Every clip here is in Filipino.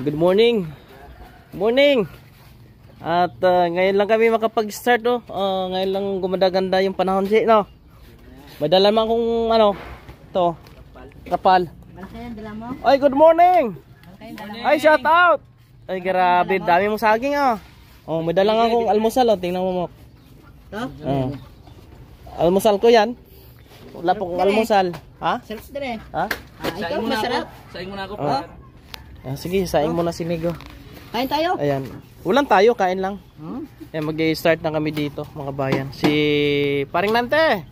Good morning. Morning. At ngayon lang kami makapag-start, oh. Ngayon lang gumaganda yung panahon, si, no. May dala man akong ano, to. Kapal. Ay, good morning. Ay, shout out. Ay, grabe, dami mong saging, oh. Oh, may dala akong almusal, oh. Tingnan mo. To? Oh. Almusal ko 'yan. Wala po kong almusal. Ha? Sarap din eh. Ha? Ikaw masarap. Saing muna ako pa. Ah, sige, saing muna si Migo. Kain tayo? Ayan. Ulan tayo, kain lang. Ayan, mag-i-start na kami dito, mga bayan. Si Paring Nante,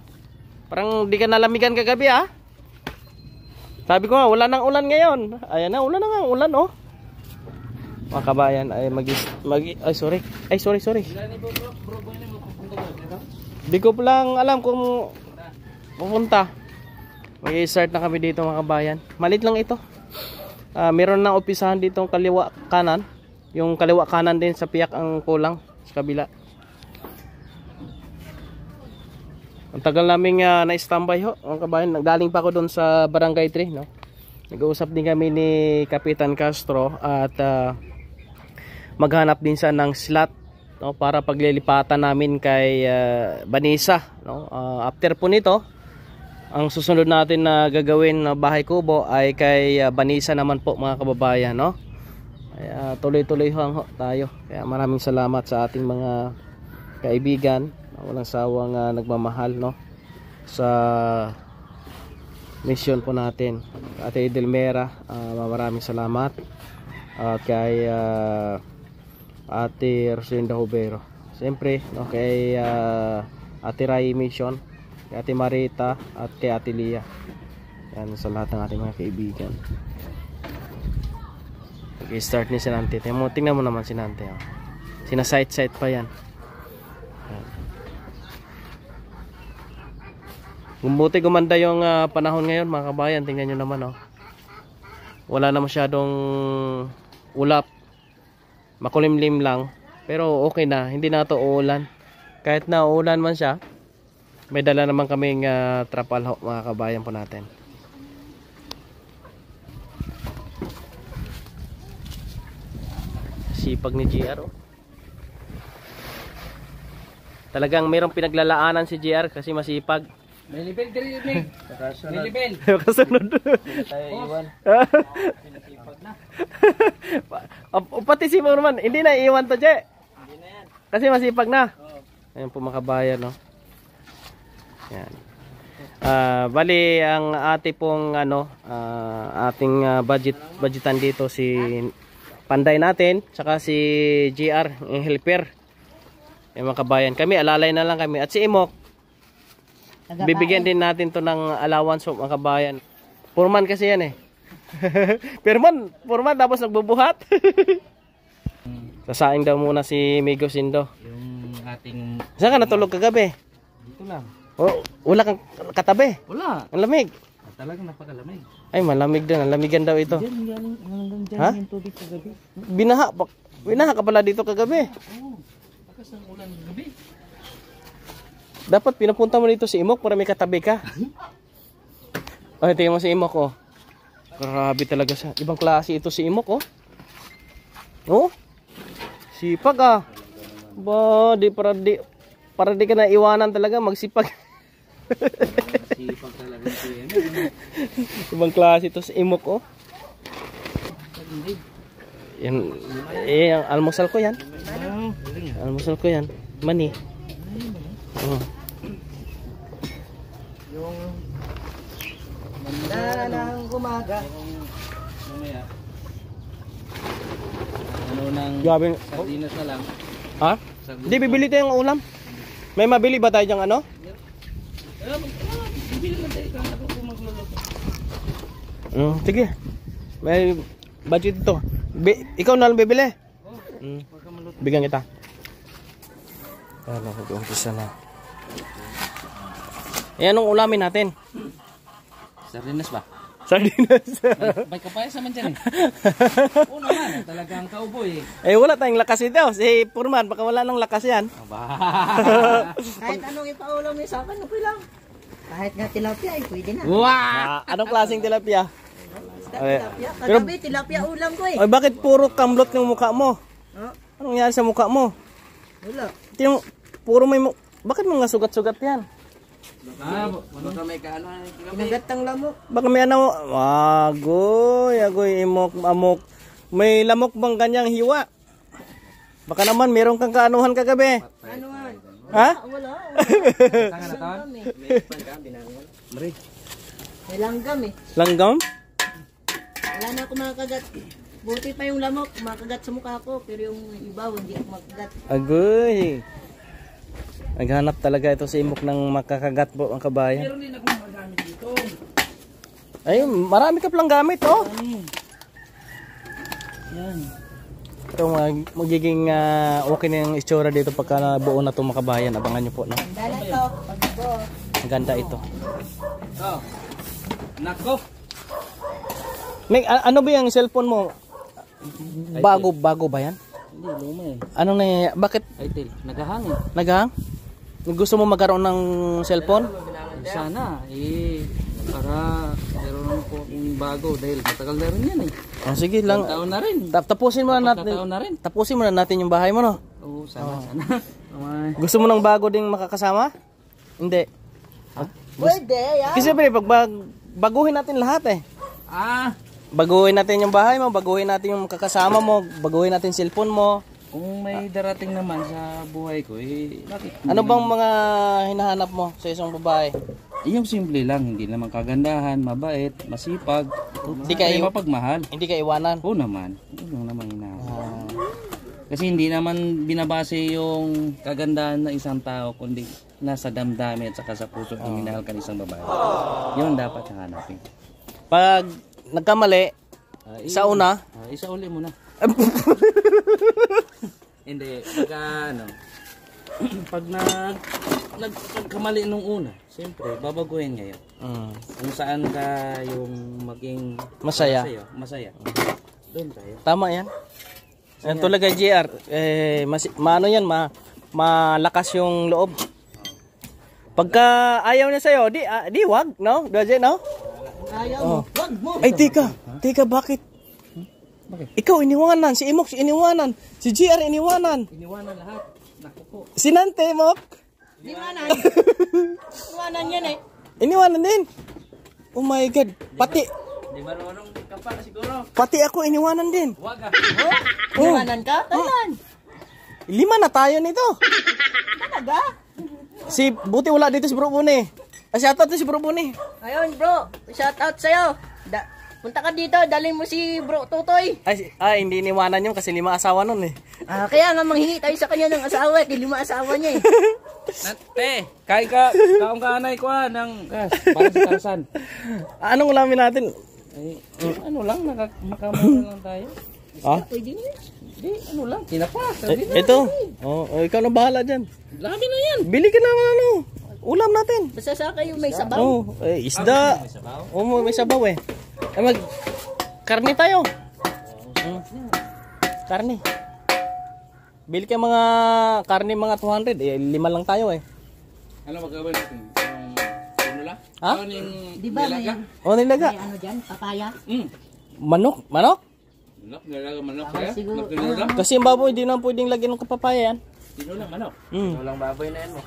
parang di ka nalamigan kagabi, ha? Sabi ko nga, wala nang ulan ngayon. Ayan na, ulan na nga, ulan, oh. Mga kabayan, ay sorry. Di ko lang alam kung pupunta. Mag-i-start na kami dito, mga kabayan. Malit lang ito. Meron na opisahan dito ang kaliwa kanan. Yung kaliwa kanan din sa piyak ang kulang sa kabila. Ang tagal naming na-standby ho, mga kabayan. Nagdaling pa ako doon sa Barangay 3, no? Nag-uusap din kami ni Kapitan Castro at maghanap din siya ng slot, no, para paglilipatan namin kay Vanessa, no? After po nito, ang susunod natin na gagawin na bahay kubo ay kay Vanessa naman po, mga kababayan, no? Tuloy-tuloy ho tayo. Kaya maraming salamat sa ating mga kaibigan, walang sawang nagmamahal, no, sa mission po natin. Ate Edelmera, maraming salamat. Kay Ate Rosalinda Hubero, siyempre, no, kay Ate Rai Mission, kay Ate Marita at kay Ate Lia. Yan, sa lahat ng ating mga kaibigan. Mag-i-start ni Sinante. Tingnan mo naman Sinante, oh. Sinasight-sight pa yan. Gumbuti gumanda yung panahon ngayon, mga kabayan. Tingnan nyo naman, oh. Wala na masyadong ulap. Makulimlim lang. Pero okay na. Hindi na ito uulan. Kahit na uulan man siya, may dala naman kaming trapal, mga kabayan po natin. Sipag ni JR, oh. Talagang mayroong pinaglalaanan si JR kasi masipag. May level 3. May level. Kasunod. Pati si Mom naman, hindi na iiwan to, Je. Hindi na yan. Kasi masipag na. Ayun po, mga kabayan, no. Yan. Bali ang ate pong ano, ating budgetan dito si Panday natin, tsaka si JR, yung helper. Yung mga kabayan, kami alalay na lang kami. At si EMOK, bibigyan din natin to ng allowance, mga kabayan. Porman kasi yan, eh. Porman tapos nagbubuhat. Sasaing daw muna si Migo Sindo. Yung ating... Saan ka natulog kagabi? Dito lang. Oh, wala kang katabi. Wala. Ang lamig. Talagang napakalamig. Ay, malamig din. Ang lamigan daw ito. Diyan, ha? Tubig kagabi. Binaha ka pala dito kagabi. Oo. Bakas ng ulan gabi. Dapat pinapunta mo dito si EMOK para may katabi ka. Ay, tingnan mo si EMOK, oh. Grabe talaga siya. Ibang klase ito si EMOK, oh. Oh? Sipag, ah. Ba, para di ka na iwanan talaga. Magsipag. Ibang klase ito sa EMOK, oh. Yan, eh, ang almusal ko yan. Almusal ko yan. Mani. Oh. Yung manda ng umaga. Ano nang sardinas na lang. Ha? Hindi, bibili tayong ulam. May mabili ba tayo dyang ano? Sige. May budget ito. Ikaw na lang bibili. Bigyan kita. Alam ko, umpisa na. Ayan ang ulamin natin. Sardinas ba? Sardinas. May kapayas naman dyan, eh. Oo naman, talagang cowboy, eh. Eh, wala tayong lakas ito. Si Purman, baka wala nang lakas yan. Kahit anong ipaulam ni Saban, napoy lang. Kahit nga tilapia, eh, pwede na. Wow! Anong klaseng tilapia? Tilapia. Kagabi, tilapia ulam ko eh. Ay, bakit puro kamlot yung mukha mo? Huh? Anong nangyari sa mukha mo? Wala. Tino, puro may mukha. Bakit mga sugat-sugat yan? Baka may kaano. Nagatang lamok. Baka may ano. Agoy, agoy, imok, amok. May lamok bang ganyang hiwa? Baka naman meron kang kaanuhan kagabi. Anuhan? Ha? Wala. Langgam eh. May langgam eh. Langgam? Wala na ako makakagat. Buti pa yung lamok, makakagat sa mukha ko. Pero yung iba, hindi ako makakagat. Agoy. Naghanap talaga ito si Imok ng makakagat po ang kabayan. Meron din akong magamit dito. Ay, marami ka palang gamit, oh. Yan. Ito magiging okay na yung itsura dito pagka nabuo na itong makabayan. Abangan nyo po, no? Ang ganda ito. Oh. Nako. May, ano ba yung cellphone mo? Bago ba yan? Hindi, luma eh. Ano nangyayari? Bakit? Itel, naghahang eh. Naghahang? Gusto mo magkaroon ng cellphone? Sana eh. Para meron ko yung bago dahil matagal na rin yan eh. Oh, sige lang. Taon na rin. Tapusin mo na natin. Taon na rin. Tapusin mo na natin yung bahay mo, no? Oo, sana, sana. Gusto mo ng bago ding makakasama? Hindi. Pwede, yan. Kasi siyempre, baguhin natin lahat eh. Ah. Baguhin natin yung bahay mo, baguhin natin yung kakasama mo, baguhin natin cellphone mo. Kung may darating naman sa buhay ko, eh, bakit? Ano bang mga hinahanap mo sa isang babae? Yung simple lang, hindi naman kagandahan, mabait, masipag, hindi mapagmahal. Hindi ka iwanan? Oo naman, yun naman hinahanap. Ah. Kasi hindi naman binabase yung kagandahan ng isang tao, kundi nasa damdamin at saka sa puso kung minahal ka ng isang babae. Yun dapat hanapin. Pag nagkamali, isa una. Isa uli muna. Hindi, ano. Pag nagkamali nung una, siyempre, babaguhin ngayon. Kung saan ka yung maging masaya. Masaya. Doon tayo. Tama yan. Yan talaga, JR. Eh, maano yan, malakas yung loob. Pagka ayaw niya sa'yo, di wag, no? Doje, no? Ayaw mo. Wag mo. Ay, teka. Teka, bakit? Bakit? Ikaw iniwanan. Si Imok iniwanan. Si JR iniwanan. Iniwanan lahat. Naku po. Si Nante, Imok. Iniwanan. Iniwanan yan eh. Iniwanan din. Oh my God. Pati. Di marunong ka pa siguro. Pati ako iniwanan din. Wag ah. Iniwanan ka? Kailan? 5 na tayo nito. Talaga? Si buti wala dito si Bro Bune. Shout out to si Bro Buni. Ayun bro, shout out sa'yo. Punta ka dito, dalhin mo si Bro Tutoy. Ay hindi iniwanan yun kasi 5 asawa nun eh. Ah, kaya nga manghingi tayo sa kanya ng asawa eh, 5 asawa niya eh. Nante, kain ka, kaong kaanay ko ha, ng gas, para sa Tarzan. Anong ulamin natin? Ay, ano lang, makamala lang tayo. Ah? Pwede niya. Hindi, ano lang, tinapas. Ito, ikaw na bahala dyan. Labi na yan. Bili ka na ano. Ulam natin. Basta sa kayo may sabaw. Oh, eh, isda. Oo, may sabaw eh. Ay, karne tayo. Karne. Bili kayo mga karne mga 200. Eh, 5 lang tayo eh. Ano magkabal natin? Sinula? Ha? Diba nilaga? Oo, nilaga. May ano dyan? Papaya? Manok? Manok? Manok? Nilaga manok kaya? Kasi yung baboy, hindi naman pwedeng lagyan ng kapapaya yan. Sinulang manok? Sinulang baboy na yan mo.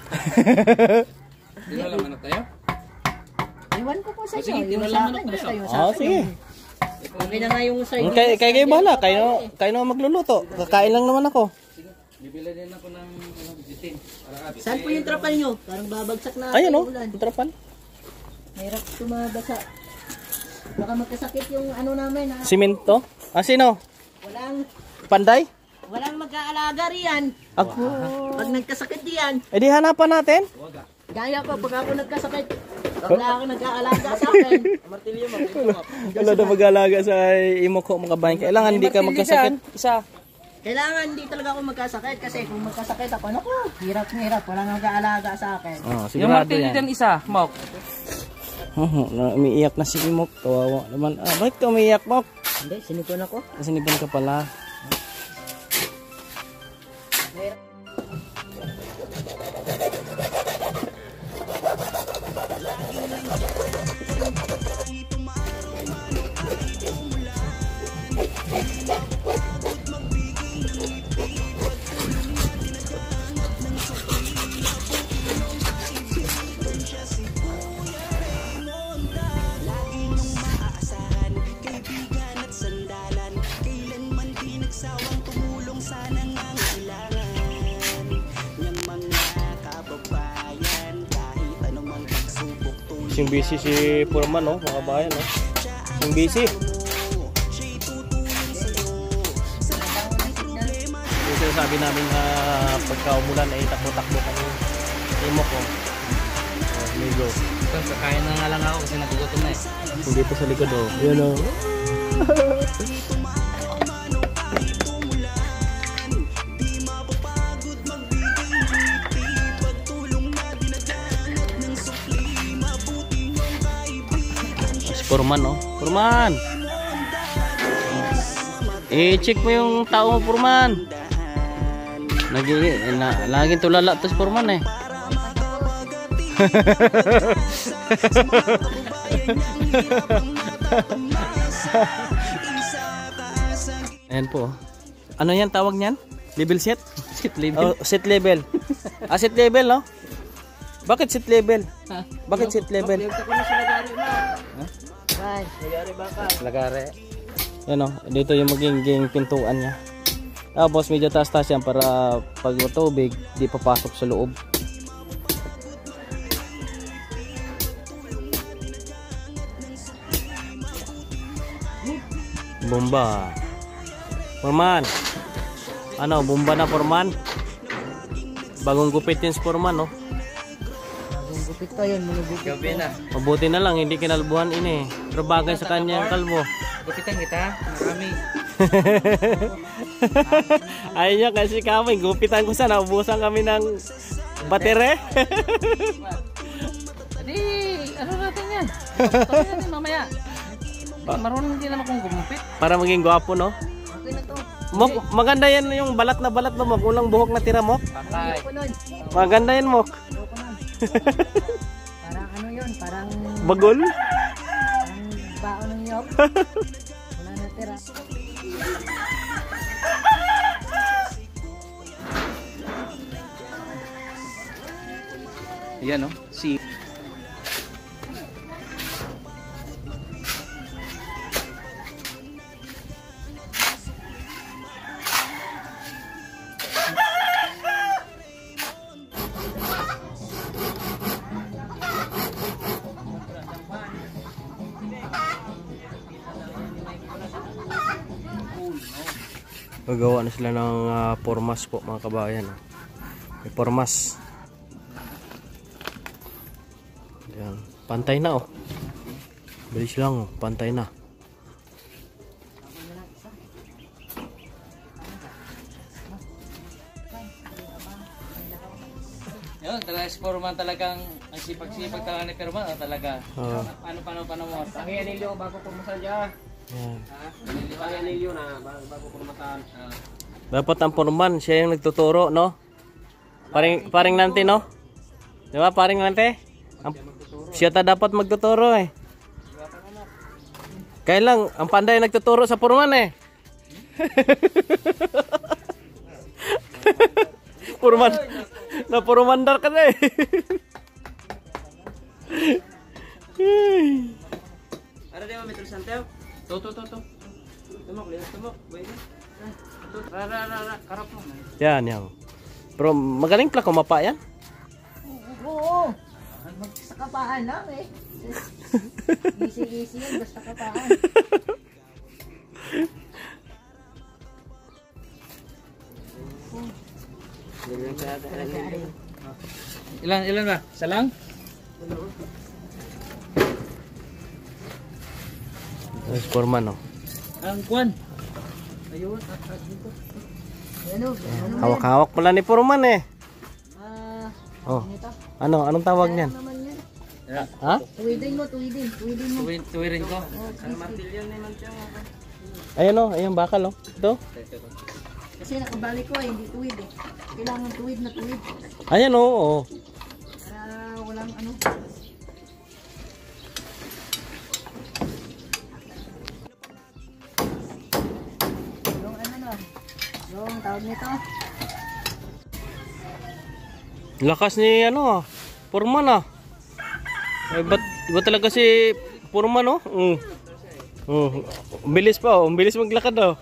Tinulang manok tayo? Iwan ko po sa iyo. Tinulang manok tayo. Oo, sige. Okay na nga yung sa'yo. Kayo bahala. Kayo na magluluto. Kakain lang naman ako. Sige. Bibila din ako ng bitin. Saan po yung trapal nyo? Parang babagsak na. Ayun o. Yung trapal. Mahirap tumabasa. Baka magkasakit yung ano namin. Simento? Ah, sino? Walang. Panday? Walang mag-aalaga riyan. Ako. Pag nagkasakit diyan. Eh di hanapan natin. Gaya ko pag ako nagkasakit. Wala akong nag-aalaga sa akin. Martilyo, martilyo. Wala daw mag-aalaga sa Imok ko mga bayan. Kailangan hindi ka magkasakit. Isa. Kailangan hindi talaga ako magkasakit kasi kung magkasakit ako nako, hirap. Wala nang mag-aalaga sa akin. Oh, yung martilyo din isa, Mok. Umiiyak na si Imok. Kawawa naman. Ah, bakit ka umiiyak, Mok? Hindi, sinipon ako. Sinipon ka pala. busy si Porman, no? Mga bayan, no? Busing busy. Ito sabi namin na pagka umulan ay takbo-takbo kami. Emok, oh. Medyo. Kakain na nga lang ako kasi nagugutom na eh. Hindi pa sa likod, oh. Yan, oh. Porman, no? Porman! I-check mo yung tao mo, Porman! Laging tulala ito si Porman, eh. Ayan po. Ano yan? Tawag niyan? Level set? Set level. Oh, set level. Ah, set level, no? Bakit set level? Ha? Bakit set level? Ay, lagare baka. Lagare. Yan o, dito yung magiging pintuan niya. Tapos medyo taas-taas yan para pag matubig, di papasok sa loob. Bomba. Porman. Ano, bomba na Porman. Bagong gupit yung Porman, no? Bagong gupit to yun, munugupit. Gabi na. Mabuti na lang, hindi kinalbuhan ini. Pero bagay sa kanya ang kalbo. Gupitan kita, marami. Ayaw niya kasi kami, gupitan ko sana. Ubusan kami ng batere. Hindi, ano natin yan? Pagpapagpapag natin mamaya. Marunong din naman kung gumupit. Para maging gwapo, no? Okay na to. Maganda yan yung balat na balat mo, Mok. Ulang buhok na tira, Mok. Maganda yan, Mok. Parang ano yun, parang... Bagol? Baon ng nyok. Wala na tira. Ayan, oh. Si... Gagawa na sila ng pormas po mga kabayan. May pormas. Ayan. Pantay na, oh. Bilis lang, oh. Pantay na. Yun, talaga si Porman talagang ang sipag-sipag talaga ni Porman, oh, talaga. Ano mo? Pangyanilyo bago pumasal dyan. Dapat ang Porman, siya yung nagtuturo, no? Paring Nante, no? Diba, paring Nante? Siya ta dapat magtuturo, eh. Kaya lang, ang panday nagtuturo sa Porman, eh. Porman, napurumandar ka na, eh. Ano diba, Metro Santeo? Toto. Tumok. Wait. Rara. Karap mo. Yan. Pero magaling pala kumapa yan. Oo. Basta kapaan lang, eh. Easy yan. Basta kapaan. Ilan ba? Salang? Is Porman, oh. Ang kwan. Ayun, dito. Hawak-hawak pala ni Porman, eh. Oh. Ano? Anong tawag niyan? Ha? Tuwidin ko. San Martillion ni Mantiang. Ayun, oh. Ayun, bakal, oh. Ito. Kasi nakabalik ko, eh. Hindi tuwid, eh. Kailangan tuwid na tuwid. Ayan, oo. Para walang ano. Yung tawag nito. Lakas ni ano, Porman, ah. Eh, ba't talaga si Porman, no? Oh? Bilis pa, oh. Bilis maglakad, oh.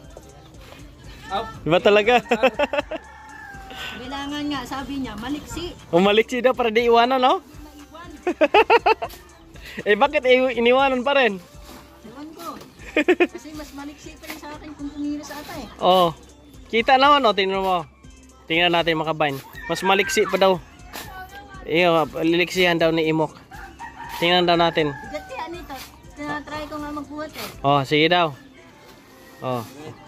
Diba talaga? Kailangan nga, sabi niya, maliksi. Maliksi daw para di iwanan, no? Eh bakit iniwanan pa rin? Ewan ko. Kasi mas maliksita yung sa akin kung tumira sa ata eh. Oo. Kita naman o. Tingnan mo. Tingnan natin mga kabayan. Mas maliksi pa daw. Iyo, liliksihan daw ni Emok. Tingnan daw natin. Gatihan ito. Tinatry ko nga magbuhat eh. Oo, sige daw. Oo.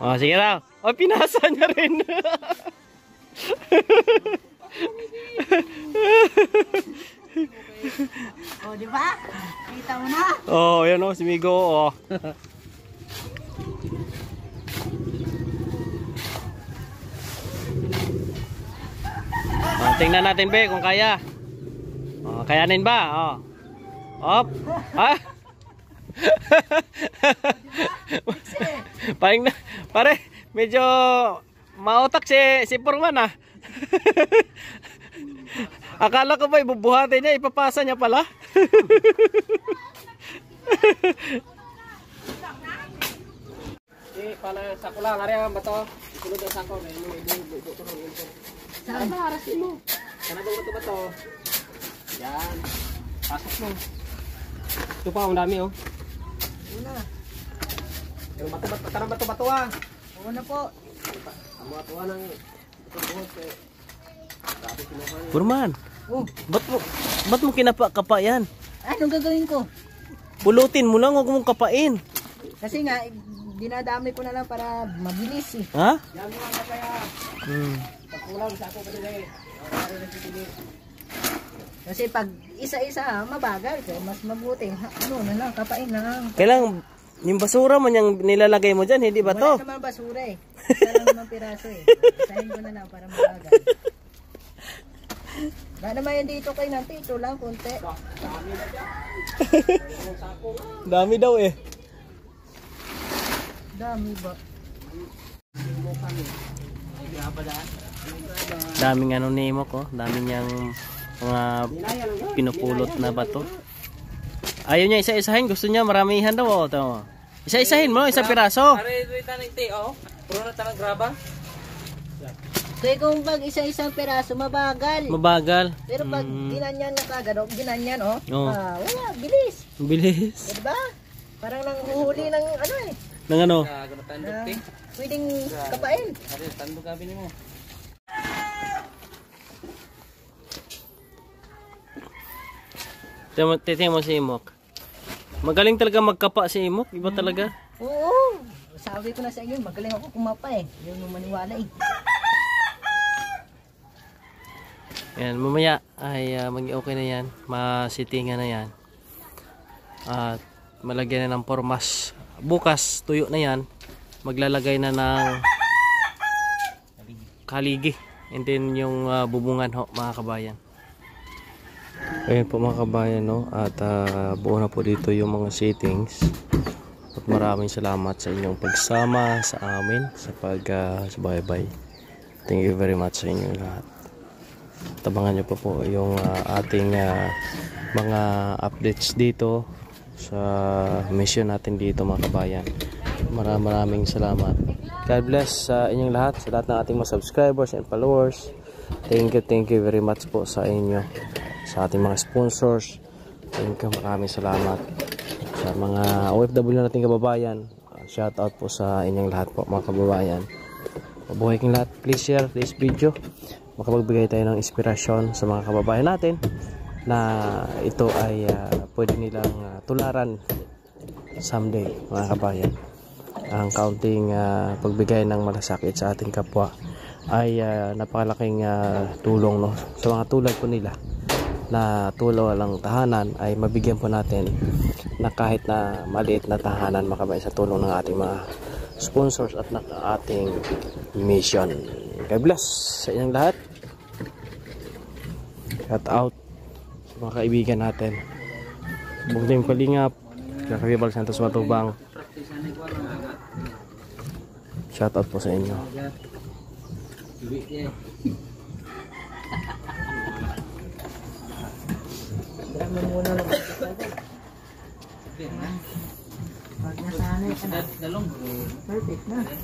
Oo, sige daw. O, pinasa niya rin. Oh, di ba? Kita mo na. Oh, yan oh, si Migo oh. Oh, tingnan natin be kung kaya. Oh, kayanin ba? Oh. Op. Ha? Paring na, pare, medyo mautak si Porman ah. Akala ko ba ibubuhatin niya, ipapasa niya pala. Eh, pala sakula nga rin bato. Tulog ang sako, may ibu-ibu-ibu-ibu-ibu. Saan ba? Harasin mo. Saan ba ito bato? Yan. Pasok mo. Ito pa, ang dami oh. Una. Karang bato-bato ah. Una po. Ang mga tuwa ng ito-buhos eh. Porman, oh. Ba't mo kinapa-kapa yan? Anong gagawin ko? Pulutin mo lang, huwag mong kapain. Kasi nga, dinadami ko na lang para mabilis eh. Ha? Yan mo ang kapaya. Pagkulang sa ako pa nila eh. Kasi pag isa-isa mabagal, mas mabuti. Ano na lang, kapain na lang. Kailang yung basura man yung nilalagay mo dyan, hindi ba to? Wala naman basura eh. Wala naman piraso eh. Isahin ko na lang para mabagal. Ba naman yan dito kay nanti, ito lang, konti. Dami daw eh. Dami ba? Daming ano ni Emok oh. Daming niyang mga pinupulot na bato. Ayaw niya isa-isahin, gusto niya maramihan daw oh. Isa-isahin mo, isa piraso. Are dito nanti oh. Puro na tanang graba. Kaya kung pag isa-isang peraso, mabagal. Mabagal. Pero pag ginanyan na kagad, o ginanyan, o, wala, bilis. Bilis. O, diba? Parang nanguhuli ng ano eh. Nang ano? Pwedeng kapain. Tandok kami mo. Titingin mo si Emok. Magaling talaga magkapa si Emok, iba talaga? Oo. Sabi ko na sa inyo, magaling ako kumapa eh. Yun mo maniwala eh. Yan, mamaya ay mag-okay na yan, masitingan na yan at malagyan na ng pormas. Bukas tuyo na yan, maglalagay na ng kaligi and then yung bubungan ho mga kabayan. Ayan po mga kabayan no? At buo na po dito yung mga sittings at maraming salamat sa inyong pagsama sa amin sa pag-subaybay. Thank you very much sa inyo lahat. Tabangan nyo po yung ating mga updates dito sa mission natin dito mga kabayan. Maraming salamat. God bless sa inyong lahat, sa lahat ng ating mga subscribers and followers. Thank you very much po sa inyo, sa ating mga sponsors. Thank you, maraming salamat sa mga OFW nating kababayan. Shout out po sa inyong lahat po mga kababayan. Mabuhay kayong lahat. Please share this video. Makapagbigay tayo ng inspirasyon sa mga kababayan natin na ito ay pwede nilang tularan someday mga kabayan. Ang kaunting pagbigay ng malasakit sa ating kapwa ay napakalaking tulong no? Sa mga tulad po nila na tulo lang tahanan ay mabigyan po natin na kahit na maliit na tahanan mga kabayan sa tulong ng ating mga sponsors at ng ating mission. God bless sa inyong lahat. Shout out sa mga kaibigan natin. Bukting Kalingap, kay Val Santos Matubang. Shout out po sa inyo. Perfect na.